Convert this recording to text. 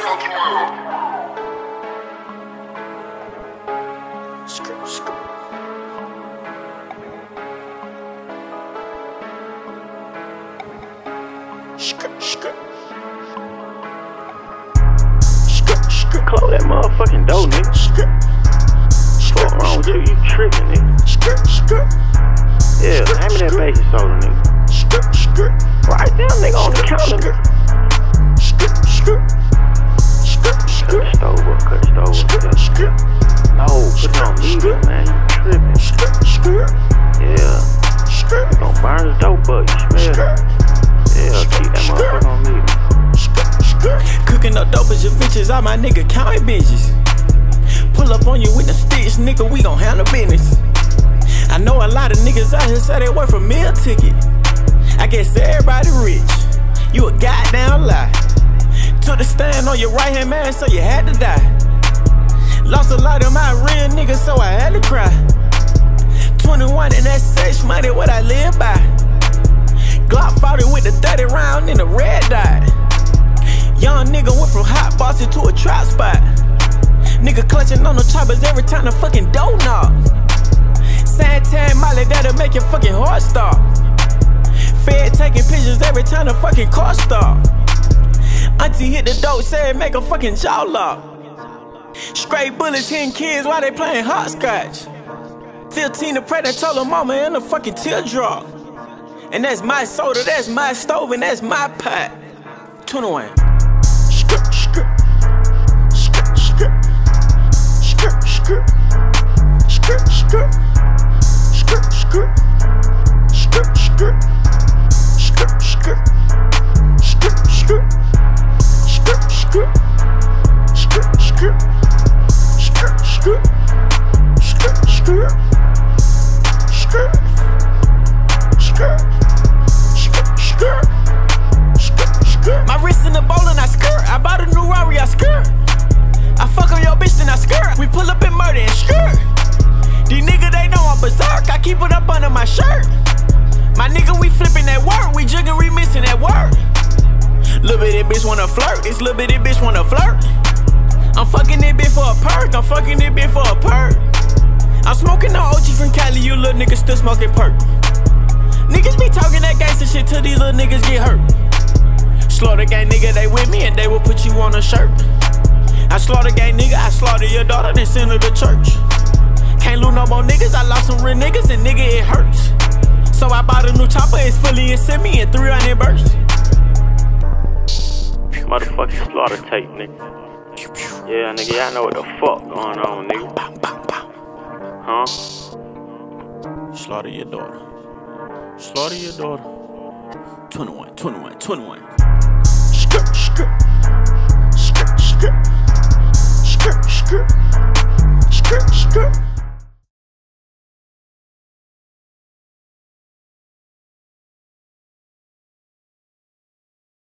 Skrrt Skrrt. Skrrt Skrrt. Skrrt Skrrt. Close that motherfucking door, nigga. Skrrt Skrrt. What's wrong with you? You tripping, nigga. Skrrt Skrrt. Yeah, hand me that baking soda, nigga. Skrrt Skrrt. Right down, nigga, on the counter, nigga. Skrrt Skrrt. Cut the stove up. No, put it on me, man. You tripping. Yeah. Don't burn the dope up, you smell it. Yeah, keep that motherfucker on me. Cooking up dope as your bitches, all my nigga counting bitches. Pull up on you with the sticks, nigga, we gon' handle business. I know a lot of niggas out here say they work for meal ticket. I guess everybody rich. You a goddamn lie. Took the stand on your right hand man, so you had to die. Lost a lot of my real niggas, so I had to cry. 21 and that sex money, what I live by. Glock 40 with the 30 round in the red dot. Young nigga went from hot boxes to a trap spot. Nigga clutching on the choppers every time the fucking door knock. Santan Molly, that'll make your fucking heart stop. Fed taking pictures every time the fucking car stop. Auntie hit the dope, said make a fucking jaw lock. Straight bullets hitting kids while they playing hopscotch. 15 to pray, they told her mama in a fucking teardrop. And that's my soda, that's my stove, and that's my pot. 21. Skrrt Skrrt. Skrrt Skrrt. Skrrt Skrrt. Skrrt Skrrt. Skrrt Skrrt. Skrrt Skrrt. Skrrt Skrrt. Skrrt Skrrt. Skrrt Skrrt Skrrt Skrrt Skrrt Skrrt Skrrt Skrrt Skrrt Skrrt Skrrt Skrrt Skrrt. My wrist in the bowl and I skrrt. I bought a new Rari, I skrrt. I fuck on your bitch then I skrrt. We pull up and murder and skrrt. These niggas they know I'm berserk. I keep it up under my shirt. My nigga we flipping that work. We jugging remixing that work. Lil' bitty bitch wanna flirt, this lil' bitty bitch wanna flirt. I'm fucking this bitch for a perk, I'm fucking this bitch for a perk. I'm smoking the OG from Cali, you lil' niggas still smoking perk. Niggas be talking that gangsta shit till these lil' niggas get hurt. Slaughter gang nigga, they with me and they will put you on a shirt. I slaughter gang nigga, I slaughter your daughter, then send her to church. Can't lose no more niggas, I lost some real niggas and nigga it hurts. So I bought a new chopper, it's fully in semi and 300 bursts. Motherfucking slaughter tape, nigga. Yeah, nigga, y'all know what the fuck going on, nigga. Huh? Slaughter your daughter. Slaughter your daughter. 21, 21, 21.